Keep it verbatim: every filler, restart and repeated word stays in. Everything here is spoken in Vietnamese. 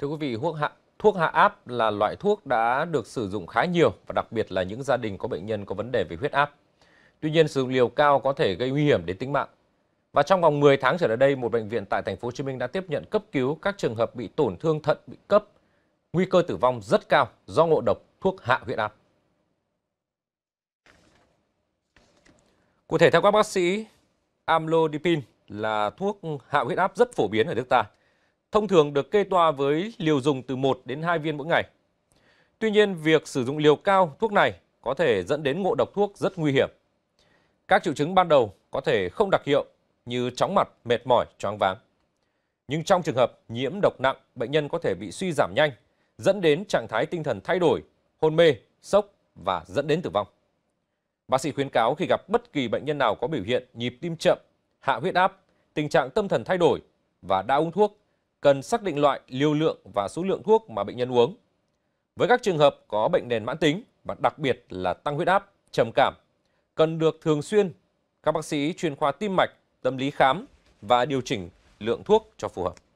Thưa quý vị, thuốc hạ, thuốc hạ áp là loại thuốc đã được sử dụng khá nhiều và đặc biệt là những gia đình có bệnh nhân có vấn đề về huyết áp. Tuy nhiên, sử dụng liều cao có thể gây nguy hiểm đến tính mạng. Và trong vòng mười tháng trở lại đây, một bệnh viện tại thành phố Hồ Chí Minh đã tiếp nhận cấp cứu các trường hợp bị tổn thương thận bị cấp, nguy cơ tử vong rất cao do ngộ độc thuốc hạ huyết áp. Cụ thể, theo các bác sĩ, amlodipine là thuốc hạ huyết áp rất phổ biến ở nước ta. Thông thường được kê toa với liều dùng từ một đến hai viên mỗi ngày. Tuy nhiên, việc sử dụng liều cao thuốc này có thể dẫn đến ngộ độc thuốc rất nguy hiểm. Các triệu chứng ban đầu có thể không đặc hiệu như chóng mặt, mệt mỏi, choáng váng. Nhưng trong trường hợp nhiễm độc nặng, bệnh nhân có thể bị suy giảm nhanh, dẫn đến trạng thái tinh thần thay đổi, hôn mê, sốc và dẫn đến tử vong. Bác sĩ khuyến cáo khi gặp bất kỳ bệnh nhân nào có biểu hiện nhịp tim chậm, hạ huyết áp, tình trạng tâm thần thay đổi và đã uống thuốc, cần xác định loại, liều lượng và số lượng thuốc mà bệnh nhân uống. Với các trường hợp có bệnh nền mãn tính và đặc biệt là tăng huyết áp, trầm cảm, cần được thường xuyên các bác sĩ chuyên khoa tim mạch, tâm lý khám và điều chỉnh lượng thuốc cho phù hợp.